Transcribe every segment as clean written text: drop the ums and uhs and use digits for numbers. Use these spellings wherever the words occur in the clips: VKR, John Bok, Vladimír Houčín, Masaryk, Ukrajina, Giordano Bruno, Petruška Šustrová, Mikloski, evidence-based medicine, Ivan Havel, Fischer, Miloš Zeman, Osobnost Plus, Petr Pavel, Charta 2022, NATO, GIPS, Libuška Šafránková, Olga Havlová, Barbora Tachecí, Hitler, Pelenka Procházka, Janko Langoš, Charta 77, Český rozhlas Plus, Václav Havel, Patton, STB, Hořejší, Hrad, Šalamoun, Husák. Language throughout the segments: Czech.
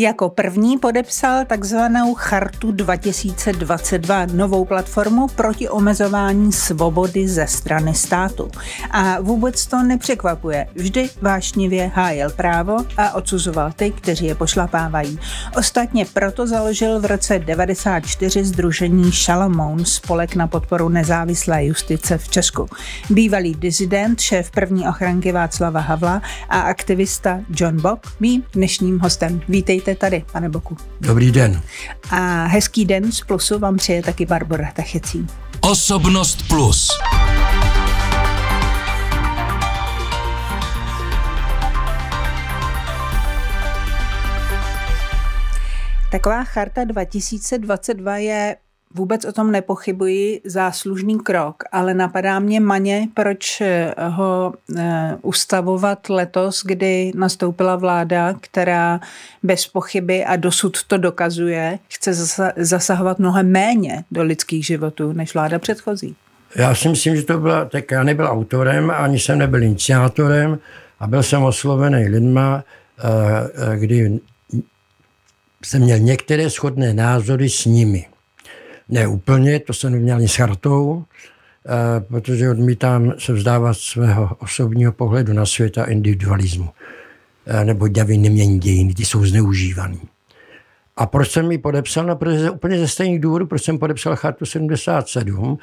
Jako první podepsal takzvanou Chartu 2022, novou platformu proti omezování svobody ze strany státu. A vůbec to nepřekvapuje. Vždy vášnivě hájil právo a odsuzoval ty, kteří je pošlapávají. Ostatně proto založil v roce 1994 sdružení Šalamoun, spolek na podporu nezávislé justice v Česku. Bývalý disident, šéf první ochranky Václava Havla a aktivista John Bok, mým dnešním hostem. Vítejte tady, pane Boku. Dobrý den. A hezký den z Plusu vám přeje taky Barbora Tachecí. Osobnost Plus. Taková Charta 2022 je, vůbec o tom nepochybuji, záslužný krok, ale napadá mě maně, proč ho ustavovat letos, kdy nastoupila vláda, která bez pochyby, a dosud to dokazuje, chce zasahovat mnohem méně do lidských životů než vláda předchozí. Já si myslím, že to byla, tak já nebyl autorem, ani jsem nebyl iniciátorem a byl jsem oslovený lidma, kdy jsem měl některé shodné názory s nimi. Ne úplně, to jsem neměl ani s Chartou, protože odmítám se vzdávat svého osobního pohledu na svět a individualismu. Nebo davy nemění dějiny, ty jsou zneužívaný. A proč jsem ji podepsal? No, protože úplně ze stejných důvodů, proč jsem podepsal Chartu 77,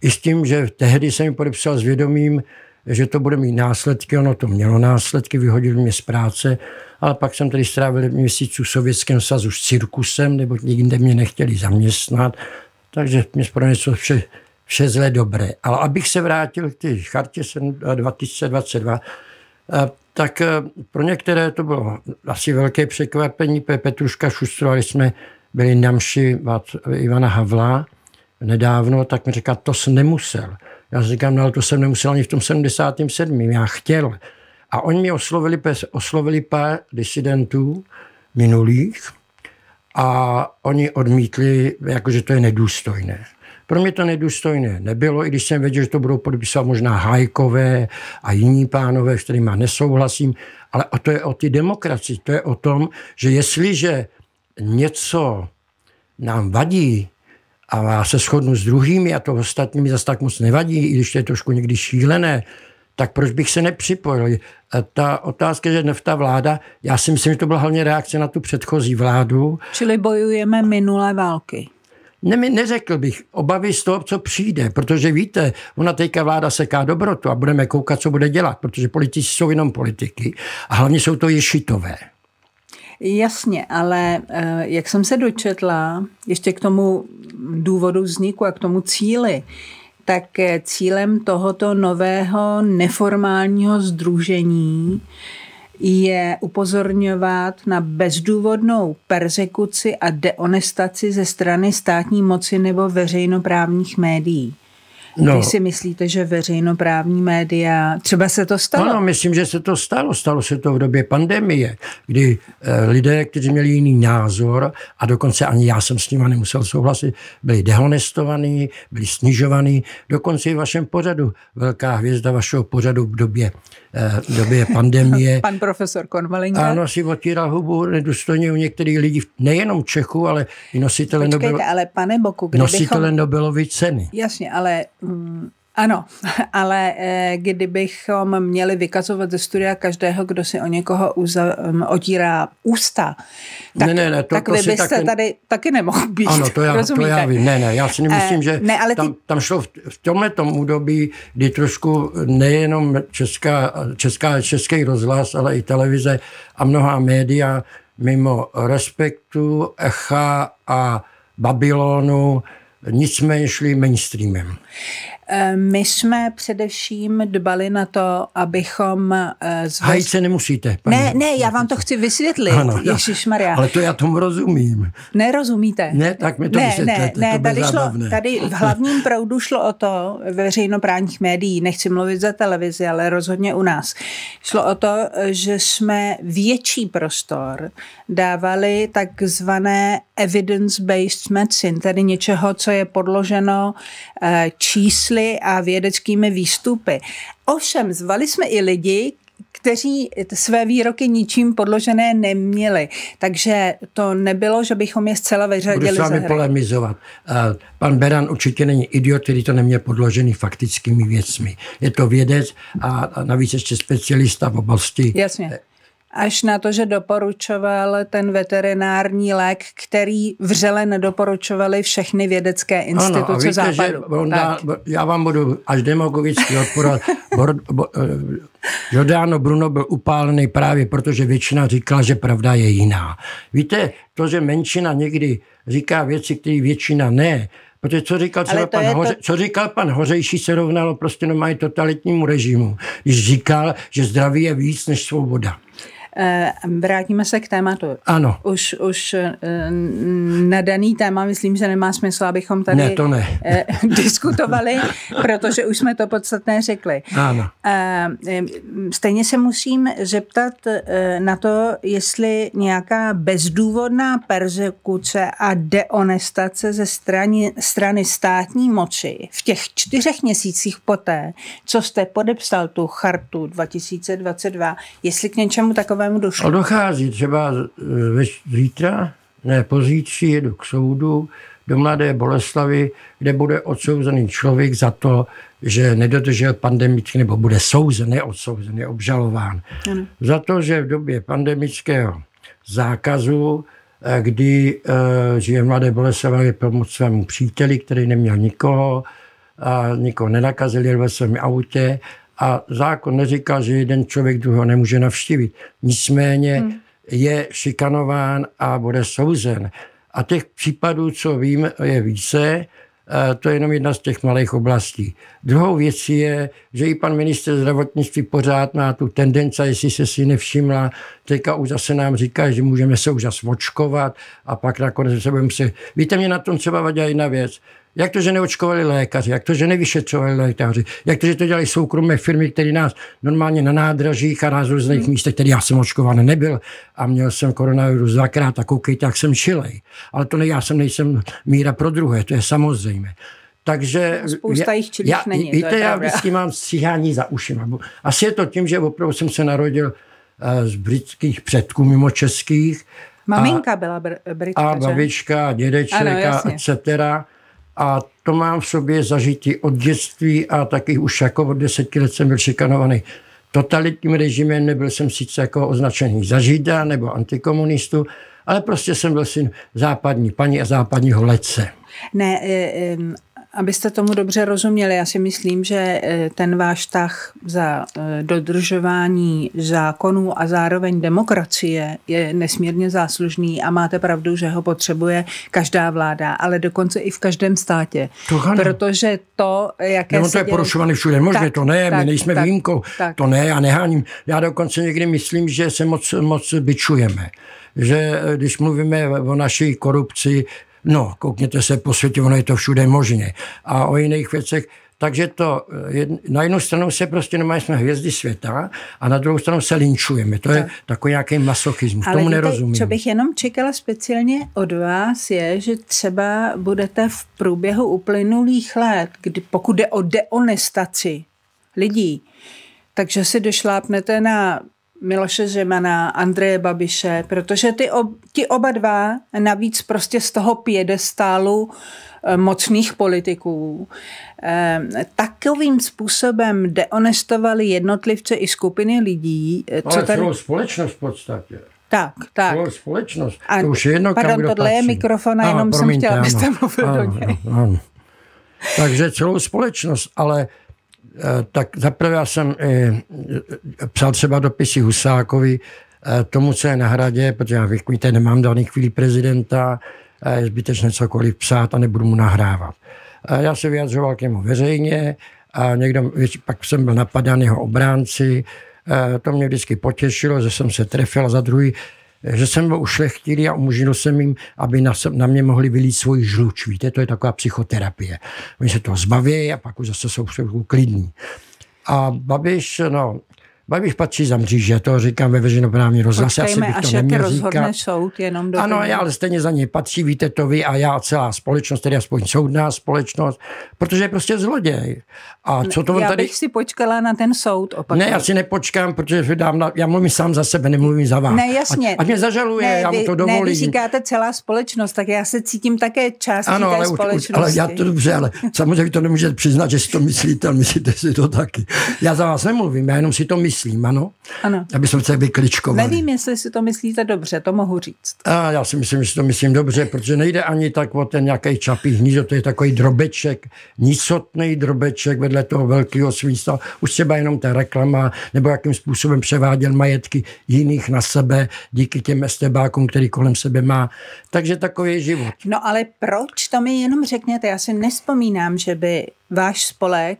i s tím, že tehdy jsem ji podepsal s vědomím, že to bude mít následky, ono to mělo následky, vyhodili mě z práce, ale pak jsem tady strávil měsíců v Sovětském svazu s cirkusem, nebo nikde mě nechtěli zaměstnat, takže mě pro něco vše zlé dobré. Ale abych se vrátil k té Chartě 2022, tak pro některé to bylo asi velké překvapení. Petruška Šustrová, když jsme byli na mši Ivana Havla nedávno, tak mi říká, to jsem nemusel. Já říkám, no, ale to jsem nemusel ani v tom 77. Já chtěl. A oni mě oslovili pár disidentů minulých a oni odmítli, jakože to je nedůstojné. Pro mě to nedůstojné nebylo, i když jsem věděl, že to budou podepisovat možná Hajkové a jiní pánové, s kterými nesouhlasím, ale to je o ty demokracii, to je o tom, že jestliže něco nám vadí, a já se shodnu s druhými a to ostatními zase tak moc nevadí, i když to je trošku někdy šílené, tak proč bych se nepřipojil? Ta otázka, že ta vláda, já si myslím, že to byla hlavně reakce na tu předchozí vládu. Čili bojujeme minulé války. Neřekl bych, obavy z toho, co přijde, protože víte, ona teďka vláda seká dobrotu a budeme koukat, co bude dělat, protože politici jsou jenom politiky a hlavně jsou to ješitové. Jasně, ale jak jsem se dočetla, ještě k tomu důvodu vzniku a k tomu cíli, tak cílem tohoto nového neformálního sdružení je upozorňovat na bezdůvodnou perzekuci a deonestaci ze strany státní moci nebo veřejnoprávních médií. No. Vy si myslíte, že veřejnoprávní média, třeba se to stalo? Ano, myslím, že se to stalo. Stalo se to v době pandemie, kdy lidé, kteří měli jiný názor, a dokonce ani já jsem s nimi nemusel souhlasit, byli dehonestovaní, byli snižovaní. Dokonce i v vašem pořadu, velká hvězda vašeho pořadu v době pandemie. Pan profesor Konvalinka. Ano, si otíral hubu nedůstojně u některých lidí, nejenom Čechů, ale i nositele Nobelovy ceny. Jasně, ale ano, ale kdybychom měli vykazovat ze studia každého, kdo si o někoho otírá ústa, tak, vy byste tady taky nemohl být. Ano, to já vím. Ne, já si nemyslím, že tam šlo v tomhletom údobí, kdy trošku nejenom český rozhlas, ale i televize a mnohá média mimo Respektu, Echa a Babylonu nicméně šli mainstreamem. My jsme především dbali na to, abychom... Hájit se nemusíte. Ne, já vám to chci vysvětlit, Ježišmarja. Ale to já tomu rozumím. Nerozumíte. Ne, tak mi to vysvětlete, to bude zábavné. Tady v hlavním proudu šlo o to, veřejnoprávních médií, nechci mluvit za televizi, ale rozhodně u nás, šlo o to, že jsme větší prostor dávali takzvané evidence-based medicine, tedy něčeho, co je podloženo čísly a vědeckými výstupy. Ovšem, zvali jsme i lidi, kteří své výroky ničím podložené neměli. Takže to nebylo, že bychom je zcela vyřadili za hry. Budu s vámi polemizovat. Pan Beran určitě není idiot, který to neměl podložený faktickými věcmi. Je to vědec a navíc ještě specialista v oblasti... Jasně. Až na to, že doporučoval ten veterinární lék, který vřele nedoporučovali všechny vědecké instituce západu. Já vám budu až demagogicky odporovat. Giordano Bruno byl upálený právě proto, že většina říkala, že pravda je jiná. Víte, to, že menšina někdy říká věci, které většina ne, protože co říkal pan Hořejší, se rovnalo prostě normálně totalitnímu režimu, když říkal, že zdraví je víc než svoboda. Vrátíme se k tématu. Ano. Už na daný téma, myslím, že nemá smysl, abychom tady diskutovali, protože už jsme to podstatné řekli. Ano. Stejně se musím zeptat na to, jestli nějaká bezdůvodná perzekuce a deonestace ze strany státní moci v těch 4 měsících poté, co jste podepsal tu chartu 2022, jestli k něčemu takové došlo. Dochází třeba zítra, ne pozítří, jedu k soudu do Mladé Boleslavy, kde bude odsouzený člověk za to, že nedodržel pandemický, nebo bude souzen, neodsouzen, je obžalován. Ano. Za to, že v době pandemického zákazu, kdy žije v Mladé Boleslavě pomoc svému příteli, který neměl nikoho, a nikoho nenakazil, jel ve svém autě, a zákon neříká, že jeden člověk druhého nemůže navštívit. Nicméně je šikanován a bude souzen. A těch případů, co vím, je více. To je jenom jedna z těch malých oblastí. Druhou věcí je, že i pan minister zdravotnictví pořád má tu tendenci, jestli se si nevšimla, teďka už zase nám říká, že můžeme se už zase očkovat a pak nakonec se budeme se... Víte, mě na tom třeba vadí jedna věc. Jak to, že neočkovali lékaři, jak to, že nevyšetřovali lékaři, jak to, že to dělají soukromé firmy, které nás normálně na nádražích a na různých místech, které já jsem očkován nebyl a měl jsem koronavirus 2krát a koukejte, jak jsem šilej. Ale to ne, nejsem míra pro druhé, to je samozřejmé. Takže spousta jich čilých není. Víte, já vždycky mám stříhání za ušima. Asi je to tím, že opravdu jsem se narodil z britských předků mimo českých. Maminka byla Britka, a babička, dědečka, etc. A to mám v sobě zažití od dětství a taky už jako od 10 let jsem byl šikanovaný totalitním režimem, nebyl jsem sice jako označený za žida nebo antikomunistu, ale prostě jsem byl syn západní paní a západního letce. Ne, abyste tomu dobře rozuměli, já si myslím, že ten váš tah za dodržování zákonů a zároveň demokracie je nesmírně záslužný a máte pravdu, že ho potřebuje každá vláda, ale dokonce i v každém státě. Protože to, jaké no, to je porušované všude, možná to ne, my nejsme výjimkou, to ne, já neháním. Já dokonce někdy myslím, že se moc bičujeme, že když mluvíme o naší korupci, no, koukněte se po světě, ono je to všude možné. A o jiných věcech. Takže to, na jednu stranu se prostě nemáme, jsme hvězdy světa a na druhou stranu se linčujeme. To je takový nějaký masochismus. Tomu nerozumím. Co bych jenom čekala speciálně od vás je, že třeba budete v průběhu uplynulých let, pokud jde o deonestaci lidí, takže si došlápnete na Miloše Zemana, Andreje Babiše, protože ti oba dva navíc prostě z toho piedestálu mocných politiků takovým způsobem deonestovali jednotlivce i skupiny lidí. Ale celou společnost v podstatě. Tak. Celou společnost. To už je jedno, pardon, tohle je mikrofon a jenom jsem chtěla, abyste mluvil do něj. Ano. Takže celou společnost, ale... Tak zaprvé já jsem psal třeba dopisy Husákovi, tomu, co je na Hradě, protože já víte, nemám daný chvíli prezidenta, je zbytečné cokoliv psát a nebudu mu nahrávat. Já se vyjadřoval k němu veřejně a pak jsem byl napadán jeho obránci, to mě vždycky potěšilo, že jsem se trefil a za druhý, že jsem byl ušlechtilý a umožnil jsem jim, aby na mě mohli vylít svůj žluč. Víte, to je taková psychoterapie. Oni se toho zbaví a pak už zase jsou klidní. A Babiš, no, Babiš patří za mříže, to říkám ve veřejnoprávní rozhlase, asi bych to neměl říkat. Soud jenom do ano, já, ale stejně za něj patří, víte to vy a já celá společnost, tedy aspoň soudná společnost, protože je prostě zloděj. A co to on tady... Já bych si počkala na ten soud opakuju. Ne, já si nepočkám, protože já mluvím sám za sebe, nemluvím za vás. Ne, jasně. Ať mě zažaluje, ne, já mu to dovolím. Ne, vy říkáte celá společnost, tak já se cítím také částí ano, té ale společnosti. Ale já to dobře, ale samozřejmě to nemůžete přiznat, že si to myslíte, myslíte si to taky. Já za vás nemluvím, já jenom si to myslím, ano. Aby jsme se vykličkovali. Nevím, jestli si to myslíte dobře, to mohu říct. A já si myslím, že si to myslím dobře, protože nejde ani tak o ten nějaký čapí hnízdo, to je takový drobeček, nicotný drobeček vedle toho velkého svísta. Už třeba jenom ta reklama, nebo jakým způsobem převáděl majetky jiných na sebe, díky těm estebákům, který kolem sebe má. Takže takový je život. No ale proč, to mi jenom řekněte, já si nespomínám, že by váš spolek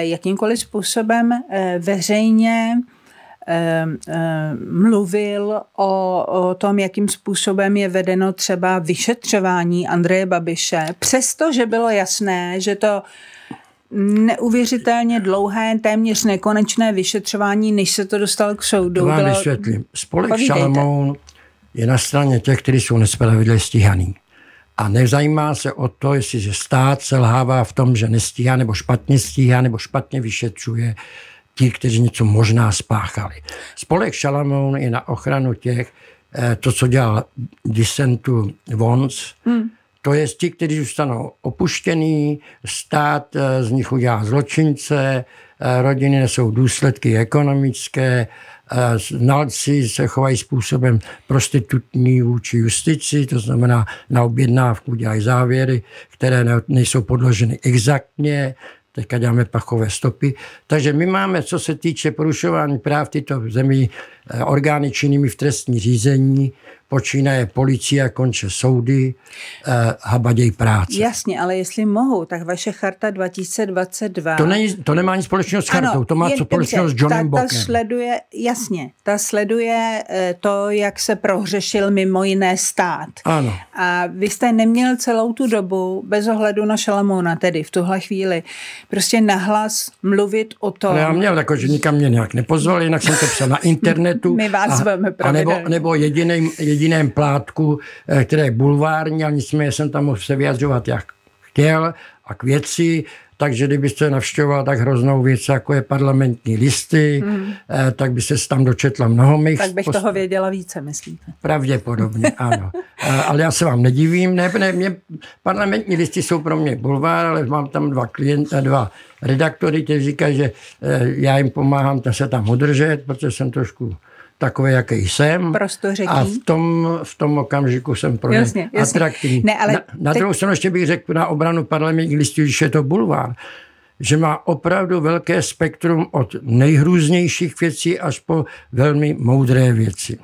jakýmkoliv způsobem veřejně mluvil o tom, jakým způsobem je vedeno třeba vyšetřování Andreje Babiše, přestože bylo jasné, že to neuvěřitelně dlouhé, téměř nekonečné vyšetřování, než se to dostalo k soudu. To vám bylo... vysvětlím. Spolek Šalamoun je na straně těch, kteří jsou nespravedlivě stíhaní. A nezajímá se o to, jestli stát selhává v tom, že nestíhá nebo špatně vyšetřuje ti, kteří něco možná spáchali. Spolek Šalamoun je na ochranu těch, to, co dělal disentu Vons, to je ti, kteří zůstanou opuštění, stát z nich udělá zločince, rodiny nesou důsledky ekonomické, znalci se chovají způsobem prostitutní vůči justici, to znamená na objednávku dělají závěry, které nejsou podloženy exaktně, teďka děláme pachové stopy. Takže my máme, co se týče porušování práv tyto zemí, orgány činnými v trestní řízení, počínaje policie, konče soudy, habaděj práce. Jasně, ale jestli mohu, tak vaše Charta 2022... To nemá nic společného s Chartou, ano, to má co společného s Johnem Bokem. Ta sleduje to, jak se prohřešil mimo jiné stát. Ano. A vy jste neměl celou tu dobu, bez ohledu na Šalamouna tedy, v tuhle chvíli, prostě nahlas mluvit o tom... Ale já měl, že nikam mě nějak nepozval, jinak jsem to psal na internetu. My vás zveme pravidelně. Nebo jediném plátku, které je bulvární, ale nicméně jsem tam mohl se vyjadřovat, jak chtěl a k věci, takže kdybyste navštěvoval tak hroznou věc, jako je parlamentní listy, tak byste se tam dočetla mnoho mých. Tak bych toho věděla více, myslíte? Pravděpodobně, ano. Ale já se vám nedivím, parlamentní listy jsou pro mě bulvár, ale mám tam dva redaktory, kteří říkají, že já jim pomáhám se tam udržet, protože jsem trošku takové, jaký jsem. A v tom okamžiku jsem pro ně atraktivní. Ne, ale na druhou stranu ještě bych řekl na obranu parlamentních listů, když je to bulvár, že má opravdu velké spektrum od nejhrůznějších věcí až po velmi moudré věci.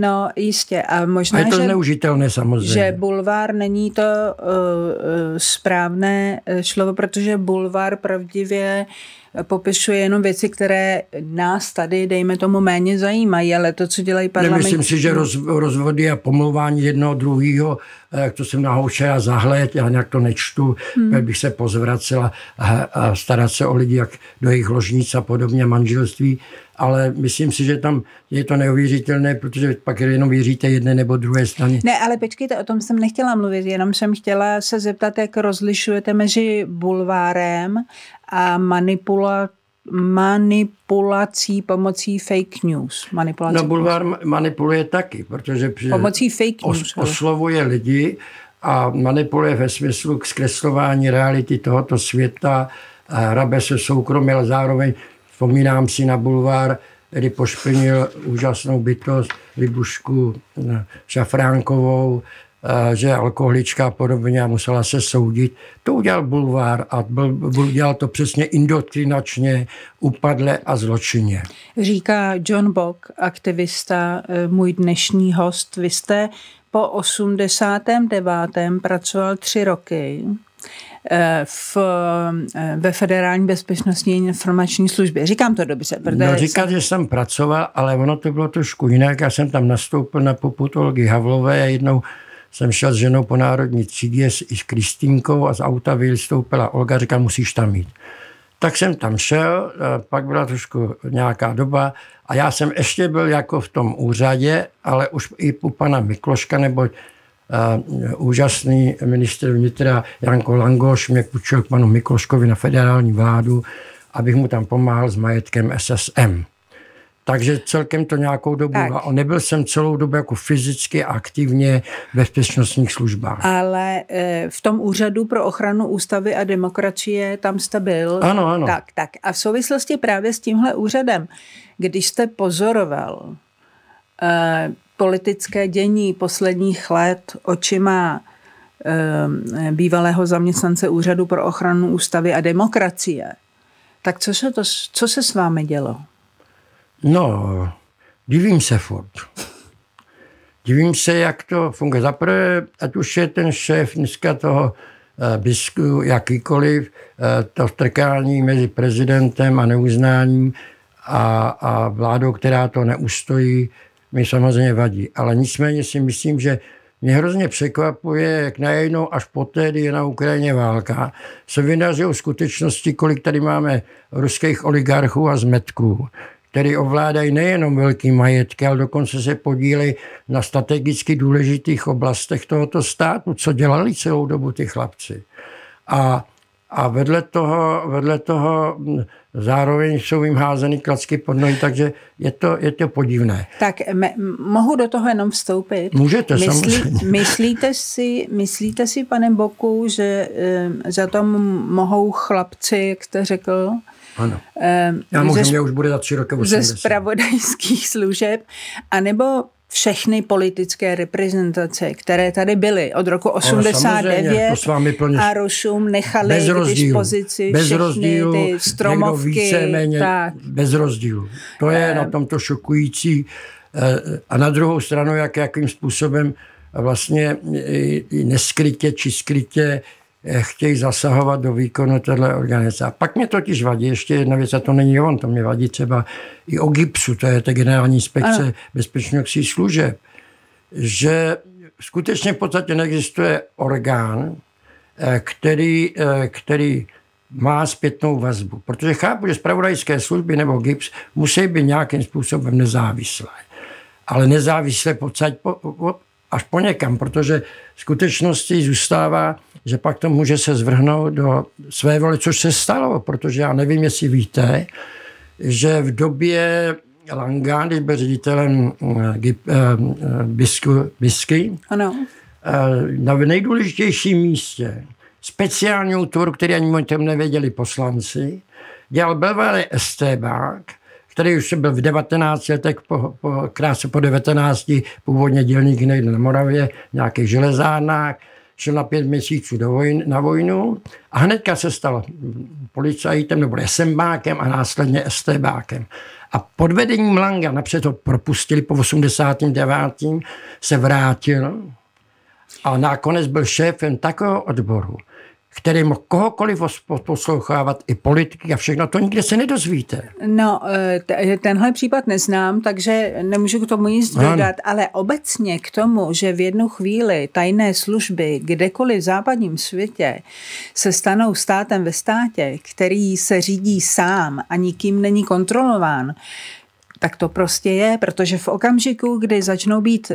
No, jistě. A možná, a je to zneužitelné samozřejmě. Že bulvár není to správné slovo, protože bulvár pravdivě popisuje jenom věci, které nás tady, dejme tomu, méně zajímají, ale to, co dělají parlament... Nemyslím si, že rozvody a pomlouvání jednoho druhého, to jsem na Houčera zahled, já nějak to nečtu, bych se pozvracela a starat se o lidi, jak do jejich ložnic a podobně, manželství, ale myslím si, že tam je to neuvěřitelné, protože pak jenom věříte jedné nebo druhé straně. Ne, ale počkejte, o tom jsem nechtěla mluvit, jenom jsem chtěla se zeptat, jak rozlišujete mezi bulvárem a manipulací pomocí fake news. No bulvár manipuluje taky, protože pomocí fake news, oslovuje lidi a manipuluje ve smyslu k zkreslování reality tohoto světa, hrabe se soukromí, ale zároveň vzpomínám si na bulvár, kdy pošpinil úžasnou bytost Libušku Šafránkovou, že alkoholička a podobně a musela se soudit. To udělal bulvár a udělal to přesně indoktrinačně, upadle a zločinně. Říká John Bok, aktivista, můj dnešní host. Vy jste po 89. pracoval 3 roky ve Federální bezpečnostní informační službě. Říkám to dobře. No říkat, že jsem pracoval, ale ono to bylo trošku jinak. Já jsem tam nastoupil na popud Olgy Havlové a jednou jsem šel s ženou po Národní třídě i s Kristínkou a z auta vystoupila Olga, říkala, musíš tam jít. Tak jsem tam šel, pak byla trošku nějaká doba a já jsem ještě byl jako v tom úřadě, ale už i u pana Mikloška, neboť úžasný ministr vnitra Janko Langoš mě půjčil k panu Mikloškovi na federální vládu, abych mu tam pomáhal s majetkem SSM. Takže celkem to nějakou dobu. Tak. A nebyl jsem celou dobu jako fyzicky aktivně ve bezpečnostních službách. Ale v tom úřadu pro ochranu ústavy a demokracie tam jste byl. Ano, ano. Tak, tak. A v souvislosti právě s tímhle úřadem, když jste pozoroval politické dění posledních let očima bývalého zaměstnance úřadu pro ochranu ústavy a demokracie, tak co se s vámi dělo? No, divím se furt. Divím se, jak to funguje. Zaprvé, ať už je ten šéf dneska toho bisku jakýkoliv, to vtrkání mezi prezidentem a neuznáním a vládou, která to neustojí, mi samozřejmě vadí. Ale nicméně si myslím, že mě hrozně překvapuje, jak najednou až poté, kdy je na Ukrajině válka, se vydařilo skutečnosti, kolik tady máme ruských oligarchů a zmetků, který ovládají nejenom velký majetky, ale dokonce se podílejí na strategicky důležitých oblastech tohoto státu, co dělali celou dobu ty chlapci. A vedle toho zároveň jsou jim házeny klacky pod nohy, takže je to podivné. Tak mohu do toho jenom vstoupit? Můžete, samozřejmě. Myslíte si, pane Boku, že za to mohou chlapci, jak jste řekl? Ano. Já možná už bude za 3 roky 80. Ze zpravodajských služeb, anebo všechny politické reprezentace, které tady byly od roku 89 a Rusům nechali k dispozici všechny ty stromovky. Víceméně bez rozdílu. To je na tomto šokující. A na druhou stranu, jakým způsobem vlastně neskrytě či skrytě chtějí zasahovat do výkonu téhle organizace. A pak mě totiž vadí ještě jedna věc, a to není on, to mě vadí třeba i o GIPSu, to je ta generální inspekce bezpečnostních služeb, že skutečně v podstatě neexistuje orgán, který má zpětnou vazbu. Protože chápu, že zpravodajské služby nebo GIPS musí být nějakým způsobem nezávislé. Ale nezávislé až po někam, protože skutečností zůstává, že pak to může se zvrhnout do své voli, což se stalo, protože já nevím, jestli víte, že v době Langa, když byl ředitelem BISky, na nejdůležitějším místě speciální útvoru, který ani o tom nevěděli poslanci, dělal Belvary Estébák, který už byl v 19 letech, krátce po 19, původně dělník nejde na Moravě, nějaký železárnák, šel na 5 měsíců na vojnu a hnedka se stal policajtem nebo SMBákem a následně STBákem. A pod vedením Langa, napřed ho propustili po 89. se vrátil a nakonec byl šéfem takového odboru, který mohl kohokoliv poslouchávat, i politiky a všechno, to nikde se nedozvíte. No, tenhle případ neznám, takže nemůžu k tomu nic dodat, ale obecně k tomu, že v jednu chvíli tajné služby kdekoliv v západním světě se stanou státem ve státě, který se řídí sám a nikým není kontrolován, tak to prostě je, protože v okamžiku, kdy začnou být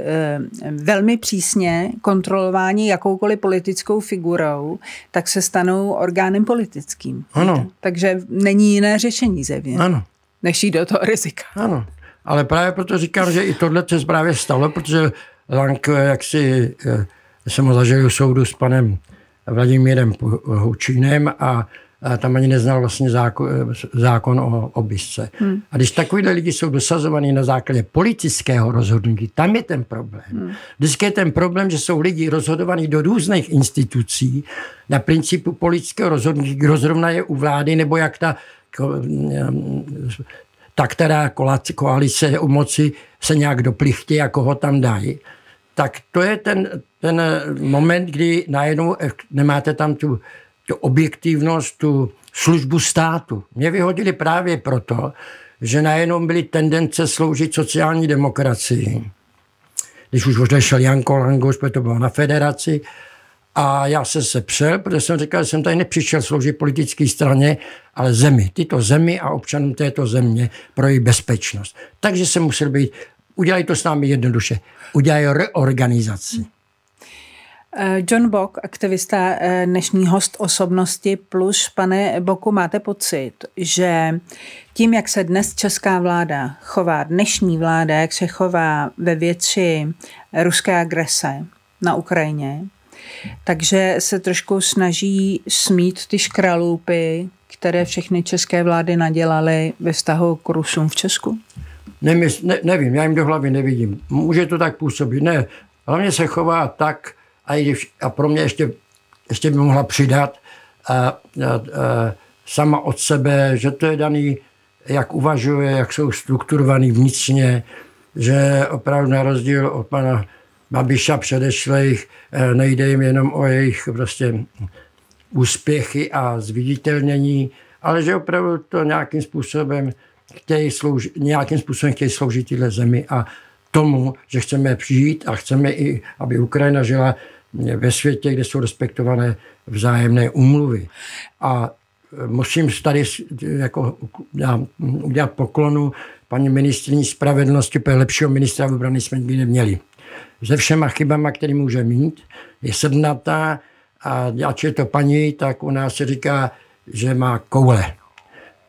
velmi přísně kontrolováni jakoukoliv politickou figurou, tak se stanou orgánem politickým. Ano. Takže není jiné řešení zevně, než jít do toho rizika. Ano, ale právě proto říkám, že i tohle se právě stalo, protože Lang, jaksi jsem ho zažil u soudu s panem Vladimírem Houčínem a tam ani neznal vlastně zákon o obisce. A když takovýhle lidi jsou dosazovaní na základě politického rozhodnutí, tam je ten problém. Vždycky je ten problém, že jsou lidi rozhodovaní do různých institucí na principu politického rozhodnutí, kdo zrovna je u vlády, nebo jak ta která koalice je u moci, se nějak doplichtí a koho tam dají. Tak to je ten moment, kdy najednou nemáte tam tu objektivnost, tu službu státu. Mě vyhodili právě proto, že najednou byly tendence sloužit sociální demokracii. Když už odešel Janko Langoš, protože to bylo na federaci, A já jsem se přel, protože jsem říkal, že jsem tady nepřišel sloužit politické straně, ale zemi, tyto zemi a občanům této země pro její bezpečnost. Takže jsem musel být, udělají to s námi jednoduše, udělají reorganizaci. John Bok, aktivista, dnešní host Osobnosti plus. Pane Boku, máte pocit, že tím, jak se dnes česká vláda chová, dnešní vláda, jak se chová ve věci ruské agrese na Ukrajině, takže se trošku snaží smít ty škralupy, které všechny české vlády nadělaly ve vztahu k Rusům v Česku? Nevím, já jim do hlavy nevidím. Může to tak působit? Ne, hlavně se chová tak, a pro mě ještě by mohla přidat sama od sebe, že to je daný, jak uvažuje, jak jsou strukturovaný vnitřně, že opravdu na rozdíl od pana Babiša předešlých nejde jim jenom o jejich prostě úspěchy a zviditelnění, ale že opravdu to nějakým způsobem chtějí sloužit téhle zemi a tomu, že chceme přijít a chceme i, aby Ukrajina žila ve světě, kde jsou respektované vzájemné úmluvy. A musím tady jako udělat poklonu paní ministryni spravedlnosti, protože lepšího ministra obrany jsme nikdy neměli. Se všema chybama, které může mít, je sednatá a ač je to paní, tak u nás se říká, že má koule.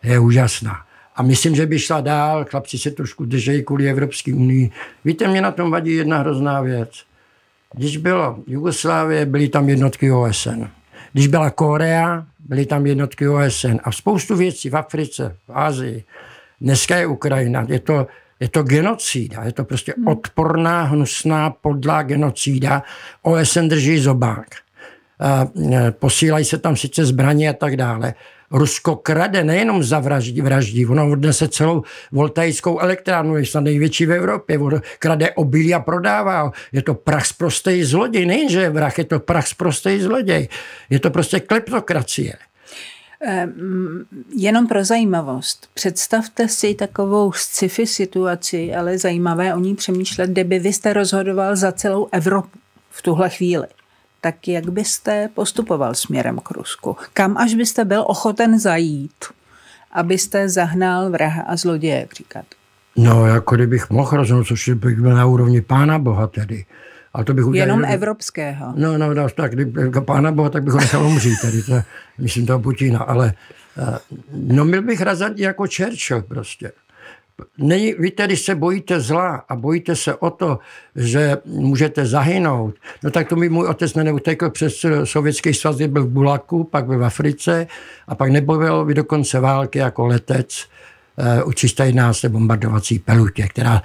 Je úžasná. A myslím, že by šla dál, chlapci se trošku držejí kvůli Evropské unii. Víte, mě na tom vadí jedna hrozná věc. Když byla Jugoslávie, byly tam jednotky OSN. Když byla Korea, byly tam jednotky OSN. A spoustu věcí v Africe, v Asii. Dneska je Ukrajina. Je to genocída. Je to prostě odporná, hnusná, podlá genocída. OSN drží zobák. Posílají se tam sice zbraně a tak dále. Rusko krade, nejenom vraždí, ono odnese celou voltaickou elektrárnu, je snad největší v Evropě, krade obilí a prodává. Je to prach sprostej zloděj, nejenže je vrah, je to prach sprostej zloděj. Je to prostě kleptokracie. Jenom pro zajímavost. Představte si takovou sci-fi situaci, ale zajímavé o ní přemýšlet, kdyby vy jste rozhodoval za celou Evropu v tuhle chvíli. Tak jak byste postupoval směrem k Rusku? Kam až byste byl ochoten zajít, abyste zahnal vraha a zloděje, jak říkat? No, jako kdybych mohl rozhodnout, což bych byl na úrovni Pána Boha tedy. A to bych udělal, jenom evropského? No, tak kdyby Pána Boha, tak bych ho nechal umřít tedy, to, myslím toho Putina, ale no, byl bych razantní jako Churchill prostě. Vy tedy se bojíte zla a bojíte se o to, že můžete zahynout. No tak to mi můj otec neutekl přes Sovětský svaz, byl v Bulaku, pak byl v Africe a pak nebojoval do konce války jako letec u 311. bombardovací pelutě, která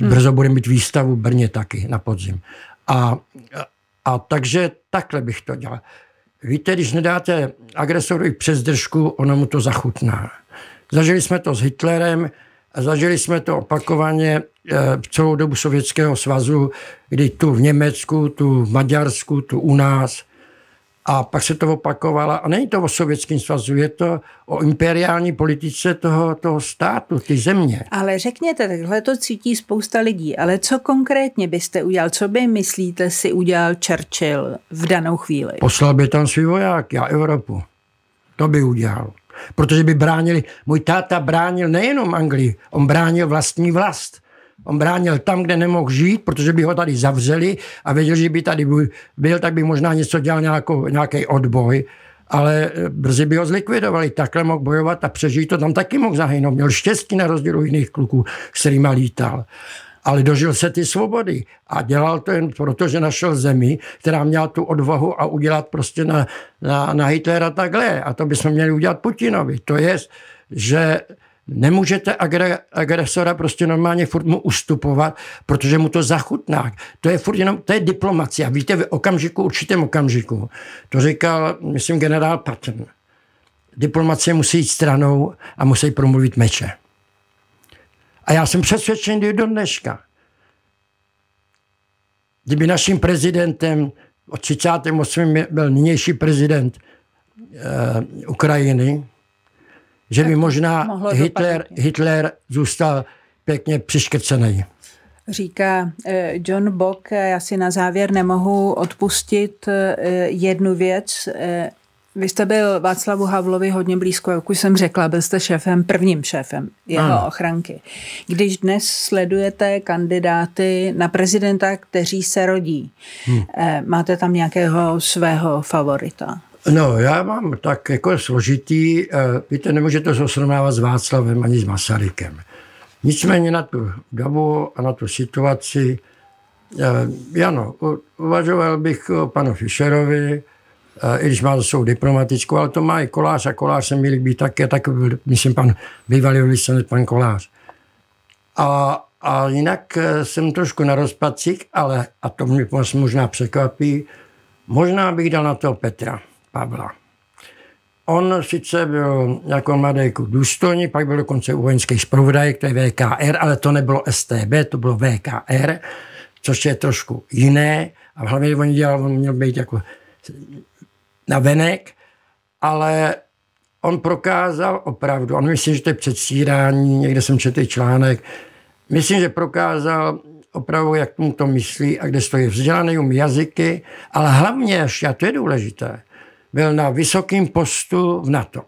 brzo bude mít výstavu v Brně taky na podzim. A takže takhle bych to dělal. Víte, když nedáte agresorovi přes držku, ono mu to zachutná. Zažili jsme to s Hitlerem a zažili jsme to opakovaně celou dobu Sovětského svazu, kdy tu v Německu, tu v Maďarsku, tu u nás. A pak se to opakovalo. A není to o Sovětském svazu, je to o imperiální politice toho státu, ty země. Ale řekněte, takhle to cítí spousta lidí. Ale co konkrétně byste udělal? Co by, myslíte, si udělal Churchill v danou chvíli? Poslal by tam svý vojáky a Evropu. To by udělal. Protože by bránili, můj táta bránil nejenom Anglii, on bránil vlastní vlast. On bránil tam, kde nemohl žít, protože by ho tady zavřeli a věděl, že by tady byl, tak by možná něco dělal, nějaký odboj, ale brzy by ho zlikvidovali. Takhle mohl bojovat a přežít to, tam taky mohl zahynout. Měl štěstí na rozdíl jiných kluků, s kterýma lítal. Ale dožil se ty svobody a dělal to jen proto, že našel zemi, která měla tu odvahu a udělat prostě na Hitlera takhle. A to bychom měli udělat Putinovi. To je, že nemůžete agresora prostě normálně furt mu ustupovat, protože mu to zachutná. To je furt jenom, to je diplomacie. Víte, v určitém okamžiku, to říkal, myslím, generál Patton, diplomacie musí jít stranou a musí promluvit meče. A já jsem přesvědčen i do dneška. Kdyby naším prezidentem od 38. byl nynější prezident Ukrajiny, že by možná Hitler zůstal pěkně přiškrcený. Říká John Bok, já si na závěr nemohu odpustit jednu věc. Vy jste byl Václavu Havlovi hodně blízko, jak už jsem řekla, byl jste prvním šéfem jeho ochranky. Když dnes sledujete kandidáty na prezidenta, kteří se rodí, máte tam nějakého svého favorita? No, já mám tak jako složitý, víte, nemůžete to srovnávat s Václavem ani s Masarykem. Nicméně na tu dobu a na tu situaci, ano, uvažoval bych o panu Fischerovi, i když má svou diplomatickou, ale to má i Kolář a Kolář se mi líbí také, tak myslím pan bývalý velvyslanec pan Kolář. A jinak jsem trošku na rozpacích, ale, a to mě možná překvapí, možná bych dal na toho Petra Pavla. On sice byl jako mladéku důstojný, pak byl dokonce u vojenských zpravodajek, to je VKR, ale to nebylo STB, to bylo VKR, což je trošku jiné. A hlavně on měl být jako na venek, ale on prokázal opravdu, on myslím, že to je předstírání, někde jsem četl článek, myslím, že prokázal opravdu, jak mu to myslí a kde stojí vzdělaný, umí jazyky, ale hlavně ještě, a to je důležité, byl na vysokém postu v NATO.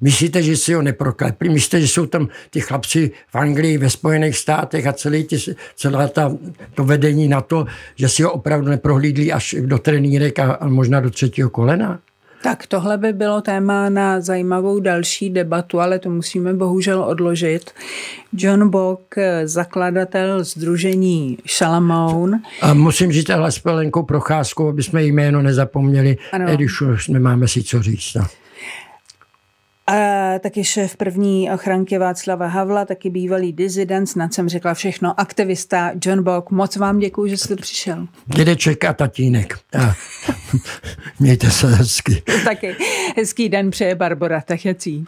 Myslíte, že si ho neproklepli? Myslíte, že jsou tam ty chlapci v Anglii, ve Spojených státech a celé to vedení NATO, že si ho opravdu neprohlídli až do trenýrek a možná do třetího kolena? Tak tohle by bylo téma na zajímavou další debatu, ale to musíme bohužel odložit. John Bok, zakladatel sdružení Šalamoun. A musím říct ale s Pelenkou Procházkou, aby jsme jí jméno nezapomněli, i když už nemáme si co říct. No. A taky šéf první ochranky Václava Havla, taky bývalý dizident, snad jsem řekla všechno, aktivista John Bok. Moc vám děkuji, že jste přišel. Dědeček a tatínek. Mějte se hezky. Taky hezký den přeje Barbora Tachecí.